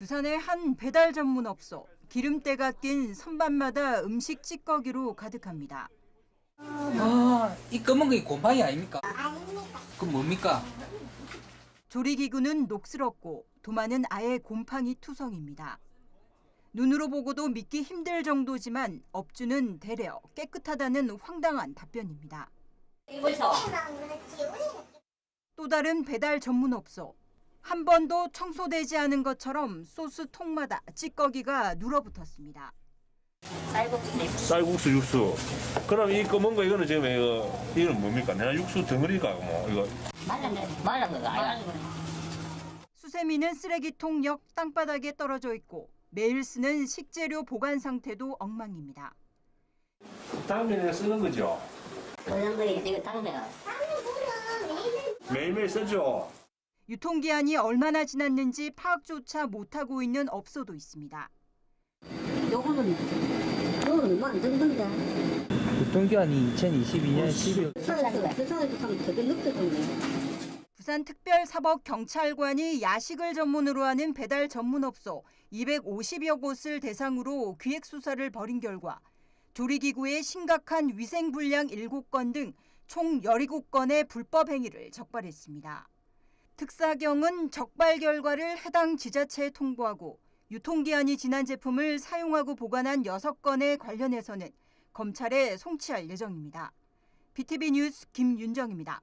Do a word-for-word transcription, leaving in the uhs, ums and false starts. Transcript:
부산의 한 배달 전문업소, 기름때가 낀 선반마다 음식 찌꺼기로 가득합니다. 아, 이 검은 게 곰팡이 아닙니까? 아닙니까? 그럼 뭡니까? 조리기구는 녹슬었고 도마는 아예 곰팡이 투성입니다. 눈으로 보고도 믿기 힘들 정도지만 업주는 되려 깨끗하다는 황당한 답변입니다. 또 다른 배달 전문업소. 한 번도 청소되지 않은 것처럼 소스 통마다 찌꺼기가 눌어붙었습니다. 쌀국수, 쌀국수 육수. 그럼 이 검은 거 이거는 지금 이거 이거는 뭡니까? 내가 육수 덩어리가 뭐 이거. 말란 거, 말란 거 아니야. 수세미는 쓰레기통 옆 땅바닥에 떨어져 있고 매일 쓰는 식재료 보관 상태도 엉망입니다. 당면에 쓰는 거죠. 그런 거 이거 당면. 매일매일 쓰죠. 유통기한이 얼마나 지났는지 파악조차 못하고 있는 업소도 있습니다. 요거는 얼마나 늦는다. 유통기한이 이천이십이년 십이월. 부산특별사법경찰관이 야식을 전문으로 하는 배달 전문업소 이백오십여 곳을 대상으로 기획수사를 벌인 결과 조리기구의 심각한 위생불량 일곱 건 등 총 열일곱 건의 불법 행위를 적발했습니다. 특사경은 적발 결과를 해당 지자체에 통보하고 유통기한이 지난 제품을 사용하고 보관한 여섯 건에 관련해서는 검찰에 송치할 예정입니다. 비티비 뉴스 김윤정입니다.